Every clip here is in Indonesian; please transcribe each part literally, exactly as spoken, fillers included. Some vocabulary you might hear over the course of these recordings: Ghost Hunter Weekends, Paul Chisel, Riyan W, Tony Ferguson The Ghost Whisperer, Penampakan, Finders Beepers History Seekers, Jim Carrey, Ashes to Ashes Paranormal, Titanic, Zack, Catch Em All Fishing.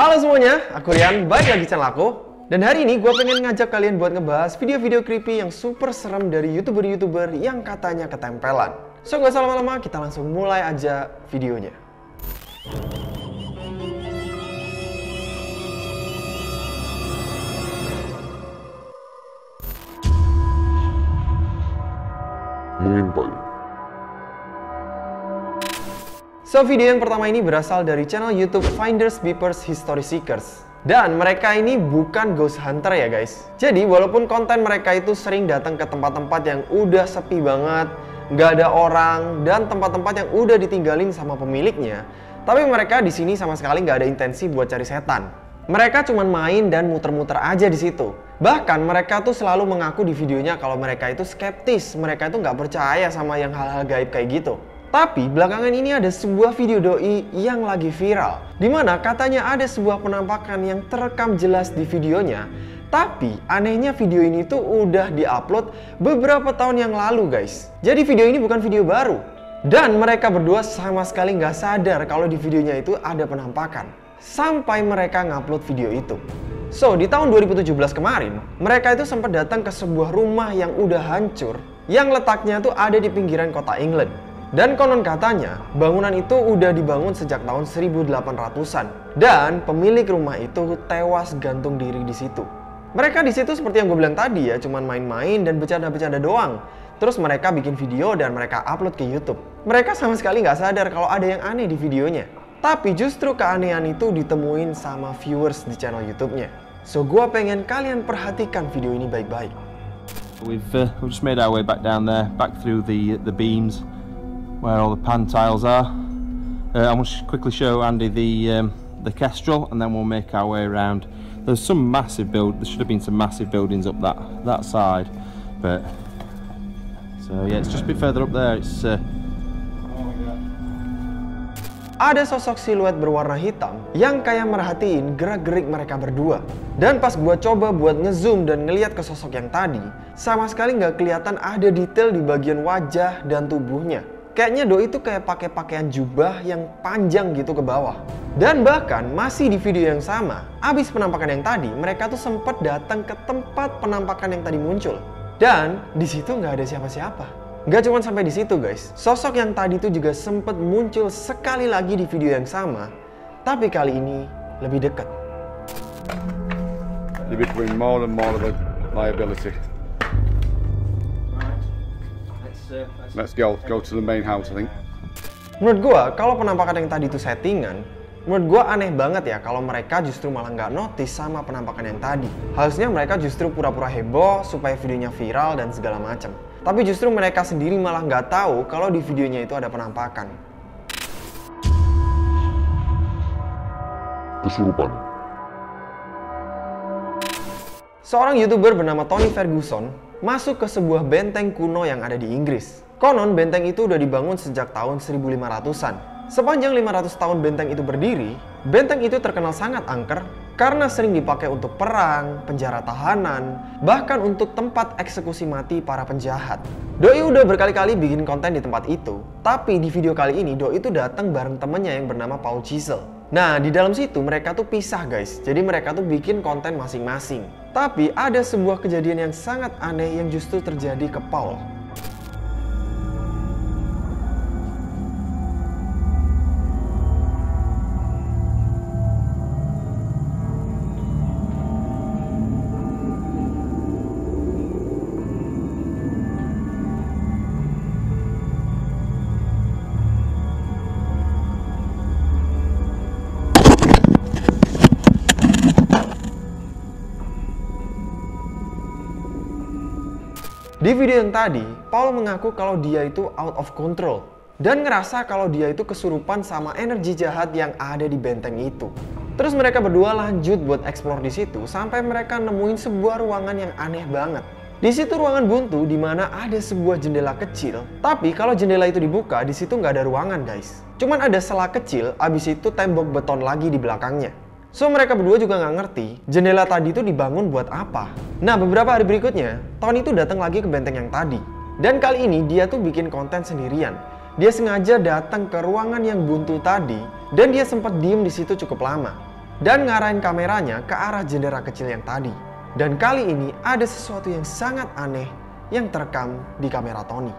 Halo semuanya, aku Rian, balik lagi channel aku. Dan hari ini gue pengen ngajak kalian buat ngebahas video-video creepy yang super serem dari youtuber-youtuber yang katanya ketempelan. So gak usah lama-lama, kita langsung mulai aja videonya. Mimpi. So, video yang pertama ini berasal dari channel YouTube Finders Beepers History Seekers. Dan mereka ini bukan ghost hunter ya guys. Jadi, walaupun konten mereka itu sering datang ke tempat-tempat yang udah sepi banget, nggak ada orang, dan tempat-tempat yang udah ditinggalin sama pemiliknya, tapi mereka di sini sama sekali nggak ada intensi buat cari setan. Mereka cuma main dan muter-muter aja di situ. Bahkan mereka tuh selalu mengaku di videonya kalau mereka itu skeptis, mereka itu nggak percaya sama yang hal-hal gaib kayak gitu. Tapi belakangan ini ada sebuah video doi yang lagi viral, dimana katanya ada sebuah penampakan yang terekam jelas di videonya. Tapi anehnya video ini tuh udah diupload beberapa tahun yang lalu guys. Jadi video ini bukan video baru. Dan mereka berdua sama sekali nggak sadar kalau di videonya itu ada penampakan, sampai mereka ngupload video itu. So, di tahun dua ribu tujuh belas kemarin, mereka itu sempat datang ke sebuah rumah yang udah hancur, yang letaknya tuh ada di pinggiran kota England. Dan konon katanya, bangunan itu udah dibangun sejak tahun seribu delapan ratusan. Dan pemilik rumah itu tewas gantung diri di situ. Mereka di situ seperti yang gue bilang tadi ya, cuman main-main dan bercanda-bercanda doang. Terus mereka bikin video dan mereka upload ke YouTube. Mereka sama sekali nggak sadar kalau ada yang aneh di videonya. Tapi justru keanehan itu ditemuin sama viewers di channel YouTube-nya. So, gue pengen kalian perhatikan video ini baik-baik. We've, uh, we've just made our way back down there, back through the, the beams. Where all the pan tiles are. Uh, I want to quickly show Andy the um, the Kestrel, and then we'll make our way around. There's some massive build. There should have been some massive buildings up that that side, but so yeah, it's just a bit further up there. It's. Uh... Ada sosok siluet berwarna hitam yang kayak merhatiin gerak-gerik mereka berdua. Dan pas gue coba buat ngezoom dan ngeliat ke sosok yang tadi, sama sekali nggak kelihatan ada detail di bagian wajah dan tubuhnya. Kayaknya doi itu kayak pakai pakaian jubah yang panjang gitu ke bawah. Dan bahkan masih di video yang sama, abis penampakan yang tadi, mereka tuh sempet datang ke tempat penampakan yang tadi muncul. Dan di situ nggak ada siapa-siapa. Nggak cuma sampai di situ guys, sosok yang tadi tuh juga sempet muncul sekali lagi di video yang sama, tapi kali ini lebih dekat. You're becoming more and more of a liability. Let's go, go to the main house, I think. Menurut gua, kalau penampakan yang tadi itu settingan, menurut gua aneh banget ya kalau mereka justru malah nggak notice sama penampakan yang tadi. Harusnya mereka justru pura-pura heboh supaya videonya viral dan segala macam. Tapi justru mereka sendiri malah nggak tahu kalau di videonya itu ada penampakan. Kesurupan. Seorang YouTuber bernama Tony Ferguson masuk ke sebuah benteng kuno yang ada di Inggris. Konon benteng itu udah dibangun sejak tahun seribu lima ratusan. Sepanjang lima ratus tahun benteng itu berdiri, benteng itu terkenal sangat angker karena sering dipakai untuk perang, penjara tahanan, bahkan untuk tempat eksekusi mati para penjahat. Doi udah berkali-kali bikin konten di tempat itu, tapi di video kali ini Doi itu datang bareng temennya yang bernama Paul Chisel. Nah, di dalam situ mereka tuh pisah guys, jadi mereka tuh bikin konten masing-masing. Tapi ada sebuah kejadian yang sangat aneh yang justru terjadi ke Paul. Di video yang tadi, Paul mengaku kalau dia itu out of control dan ngerasa kalau dia itu kesurupan sama energi jahat yang ada di benteng itu. Terus mereka berdua lanjut buat explore di situ sampai mereka nemuin sebuah ruangan yang aneh banget. Di situ ruangan buntu di mana ada sebuah jendela kecil, tapi kalau jendela itu dibuka di situ nggak ada ruangan guys. Cuman ada sela kecil, abis itu tembok beton lagi di belakangnya. So, mereka berdua juga nggak ngerti jendela tadi itu dibangun buat apa. Nah, beberapa hari berikutnya, Tony itu datang lagi ke benteng yang tadi. Dan kali ini dia tuh bikin konten sendirian. Dia sengaja datang ke ruangan yang buntu tadi, dan dia sempat diem di situ cukup lama. dan ngarahin kameranya ke arah jendela kecil yang tadi. Dan kali ini ada sesuatu yang sangat aneh yang terekam di kamera Tony.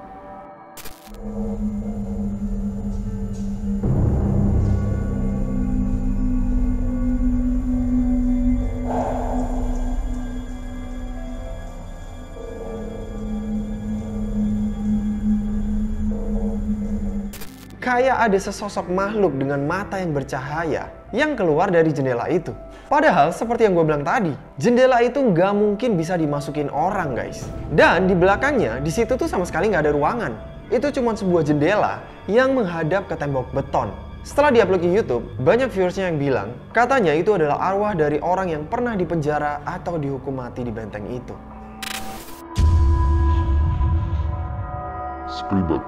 Kayak ada sesosok makhluk dengan mata yang bercahaya yang keluar dari jendela itu. Padahal seperti yang gue bilang tadi, jendela itu nggak mungkin bisa dimasukin orang, guys. Dan di belakangnya, di situ tuh sama sekali nggak ada ruangan. Itu cuma sebuah jendela yang menghadap ke tembok beton. Setelah diupload ke YouTube, banyak viewersnya yang bilang katanya itu adalah arwah dari orang yang pernah dipenjara atau dihukum mati di benteng itu. Scribble.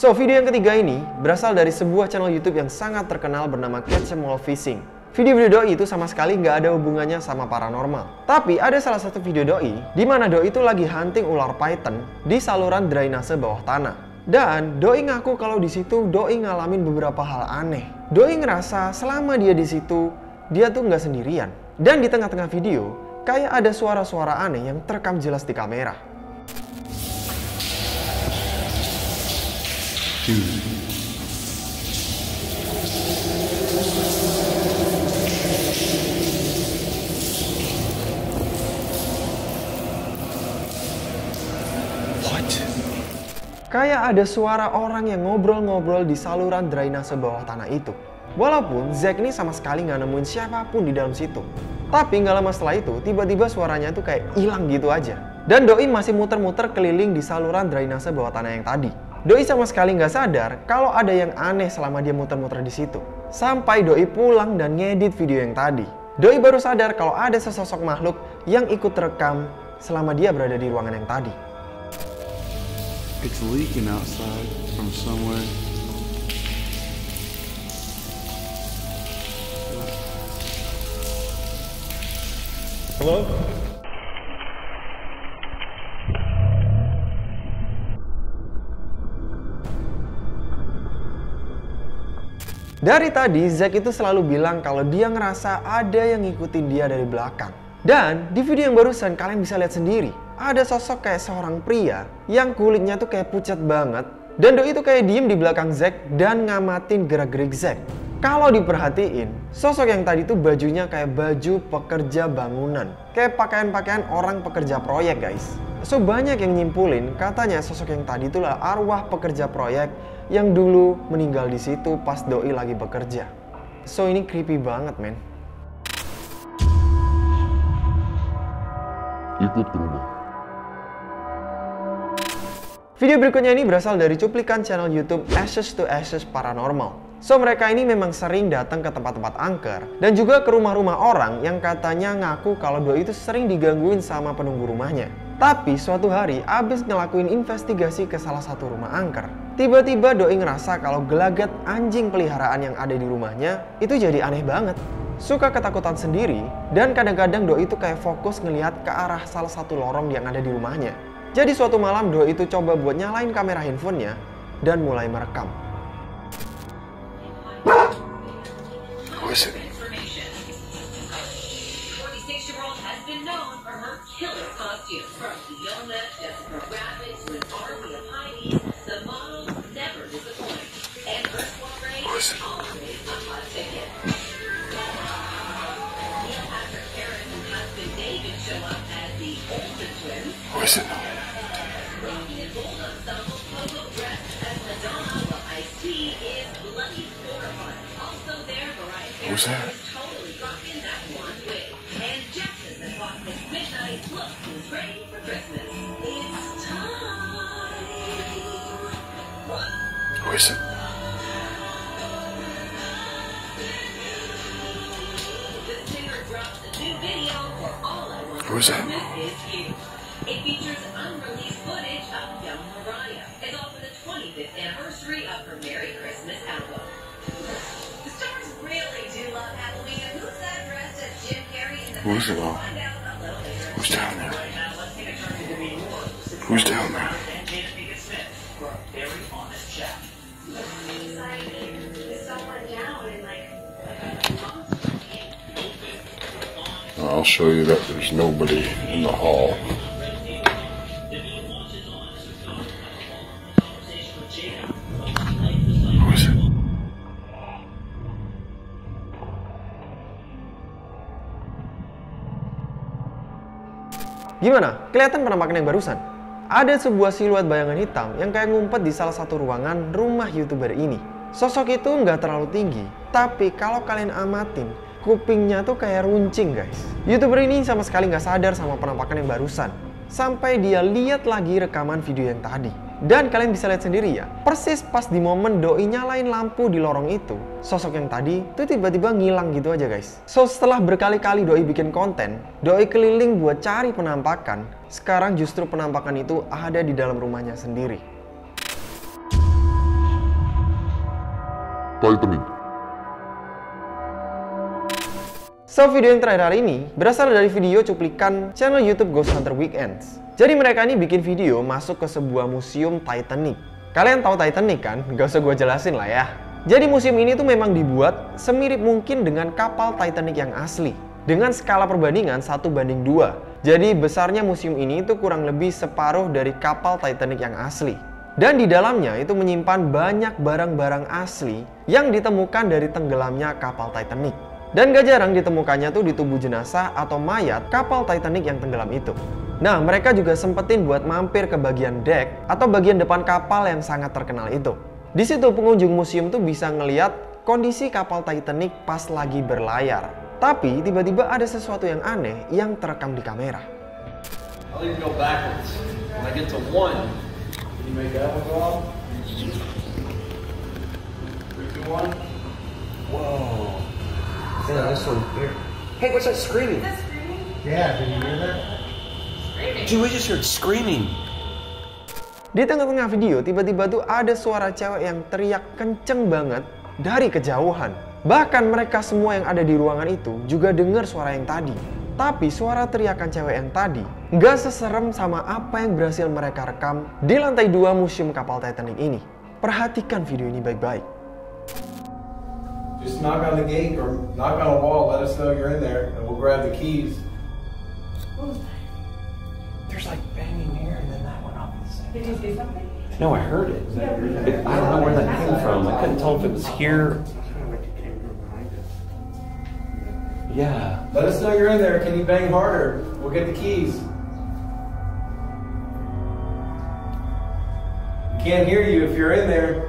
So, video yang ketiga ini berasal dari sebuah channel YouTube yang sangat terkenal bernama Catch Em All Fishing. Video-video doi itu sama sekali nggak ada hubungannya sama paranormal. Tapi ada salah satu video doi di mana doi itu lagi hunting ular python di saluran drainase bawah tanah. Dan doi ngaku kalau di situ doi ngalamin beberapa hal aneh. Doi ngerasa selama dia di situ dia tuh nggak sendirian. Dan di tengah-tengah video kayak ada suara-suara aneh yang terekam jelas di kamera. What? Kayak ada suara orang yang ngobrol-ngobrol di saluran drainase bawah tanah itu. Walaupun Zack ini sama sekali nggak nemuin siapapun di dalam situ. Tapi nggak lama setelah itu, tiba-tiba suaranya tuh kayak hilang gitu aja. Dan doi masih muter-muter keliling di saluran drainase bawah tanah yang tadi. Doi sama sekali nggak sadar kalau ada yang aneh selama dia muter-muter di situ. Sampai doi pulang dan ngedit video yang tadi. Doi baru sadar kalau ada sesosok makhluk yang ikut terekam selama dia berada di ruangan yang tadi. It's leaking outside from somewhere. Hello? Dari tadi, Zack itu selalu bilang kalau dia ngerasa ada yang ngikutin dia dari belakang. Dan di video yang barusan kalian bisa lihat sendiri, ada sosok kayak seorang pria yang kulitnya tuh kayak pucat banget. Dan doi itu kayak diem di belakang Zack dan ngamatin gerak-gerik Zack. Kalau diperhatiin, sosok yang tadi tuh bajunya kayak baju pekerja bangunan. Kayak pakaian-pakaian orang pekerja proyek, guys. So, banyak yang nyimpulin katanya sosok yang tadi itulah arwah pekerja proyek yang dulu meninggal di situ pas doi lagi bekerja. So ini creepy banget, men. Ikut rumah. Video berikutnya ini berasal dari cuplikan channel YouTube Ashes to Ashes Paranormal. So mereka ini memang sering datang ke tempat-tempat angker dan juga ke rumah-rumah orang yang katanya ngaku kalau doi itu sering digangguin sama penunggu rumahnya. Tapi suatu hari abis ngelakuin investigasi ke salah satu rumah angker, tiba-tiba doi ngerasa kalau gelagat anjing peliharaan yang ada di rumahnya itu jadi aneh banget. Suka ketakutan sendiri dan kadang-kadang doi itu kayak fokus ngelihat ke arah salah satu lorong yang ada di rumahnya. Jadi suatu malam doi itu coba buat nyalain kamera handphonenya dan mulai merekam. Listen. Who's that? Who is it? Who is that? It features unreleased footage of young Mariah. It's also the twenty-fifth anniversary of her Merry Christmas album. The stars really do love Halloween. And who's that dressed as Jim Carrey in the Who's it all? Who's down there? Who's down there? Who's down there? Someone down. I'll show you that there's nobody in the hall. Who is it? Gimana? Kelihatan penampakan yang barusan? Ada sebuah siluet bayangan hitam yang kayak ngumpet di salah satu ruangan rumah YouTuber ini. Sosok itu nggak terlalu tinggi, tapi kalau kalian amatin, kupingnya tuh kayak runcing, guys. YouTuber ini sama sekali nggak sadar sama penampakan yang barusan, sampai dia lihat lagi rekaman video yang tadi. Dan kalian bisa lihat sendiri ya, persis pas di momen doi nyalain lampu di lorong itu, sosok yang tadi tuh tiba-tiba ngilang gitu aja, guys. So, setelah berkali-kali doi bikin konten, doi keliling buat cari penampakan, sekarang justru penampakan itu ada di dalam rumahnya sendiri. So, video yang terakhir hari ini berasal dari video cuplikan channel YouTube Ghost Hunter Weekends. Jadi mereka ini bikin video masuk ke sebuah museum Titanic. Kalian tahu Titanic kan? Gak usah gue jelasin lah ya. Jadi museum ini tuh memang dibuat semirip mungkin dengan kapal Titanic yang asli, dengan skala perbandingan satu banding dua. Jadi besarnya museum ini itu kurang lebih separuh dari kapal Titanic yang asli. Dan di dalamnya itu menyimpan banyak barang-barang asli yang ditemukan dari tenggelamnya kapal Titanic. Dan gak jarang ditemukannya tuh di tubuh jenazah atau mayat kapal Titanic yang tenggelam itu. Nah, mereka juga sempetin buat mampir ke bagian deck atau bagian depan kapal yang sangat terkenal itu. Di situ pengunjung museum tuh bisa ngeliat kondisi kapal Titanic pas lagi berlayar. Tapi tiba-tiba ada sesuatu yang aneh yang terekam di kamera. You make that one go off? three, two, one. Whoa. Yeah, this one here. Hey, what's that screaming? Is that screaming? Yeah, did you hear that? Screaming. Dude, we just heard screaming. Di tengah-tengah video, tiba-tiba tuh ada suara cewek yang teriak kenceng banget dari kejauhan. Bahkan mereka semua yang ada di ruangan itu juga dengar suara yang tadi. Tapi suara teriakan cewek yang tadi nggak seserem sama apa yang berhasil mereka rekam di lantai dua museum kapal Titanic ini. Perhatikan video ini baik-baik. Just knock on the gate or knock on a wall, let us know you're in there, and we'll grab the keys. What was that? There's like banging here and then that went off the side. Did you see something? No, I heard it. Yeah, it I don't know where that came from. I couldn't tell if it was here. Yeah. Let us know you're in there. Can you bang harder? We'll get the keys. We can't hear you if you're in there.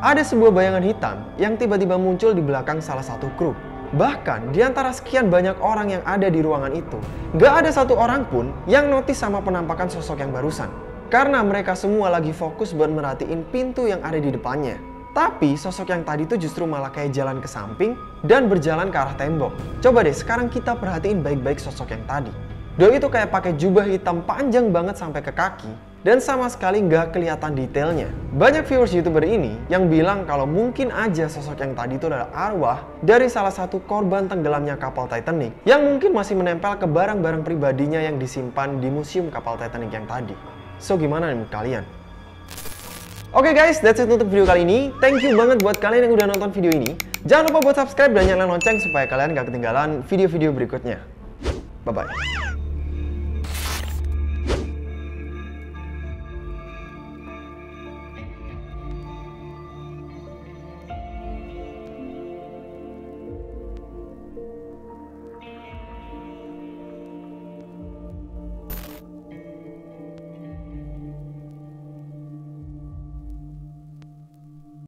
Ada sebuah bayangan hitam yang tiba-tiba muncul di belakang salah satu kru. Bahkan di antara sekian banyak orang yang ada di ruangan itu, gak ada satu orang pun yang notice sama penampakan sosok yang barusan. Karena mereka semua lagi fokus buat merhatiin pintu yang ada di depannya. Tapi sosok yang tadi tuh justru malah kayak jalan ke samping dan berjalan ke arah tembok. Coba deh sekarang kita perhatiin baik-baik sosok yang tadi. Doi itu kayak pakai jubah hitam panjang banget sampai ke kaki dan sama sekali nggak kelihatan detailnya. Banyak viewers YouTuber ini yang bilang kalau mungkin aja sosok yang tadi itu adalah arwah dari salah satu korban tenggelamnya kapal Titanic yang mungkin masih menempel ke barang-barang pribadinya yang disimpan di museum kapal Titanic yang tadi. So gimana menurut kalian? Oke okay guys, that's it untuk video kali ini. Thank you banget buat kalian yang udah nonton video ini. Jangan lupa buat subscribe dan nyalain lonceng supaya kalian gak ketinggalan video-video berikutnya. Bye-bye.